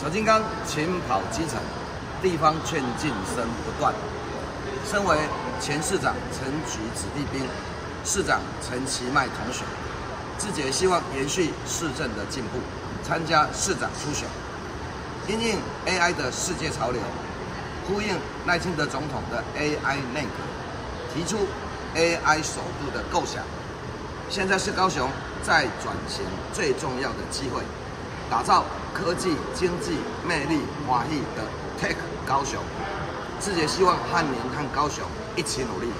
小金刚勤跑基层，地方劝进声不断。身为前市长陈菊子弟兵，市长陈其迈同学，自己也希望延续市政的进步，参加市长初选。因应 AI 的世界潮流，呼应赖清德总统的 AI 内阁，提出 AI 首都的构想。现在是高雄再转型最重要的机会，打造科技、经济、魅力、华裔的 Tech 高雄。自己也希望和您和高雄一起努力。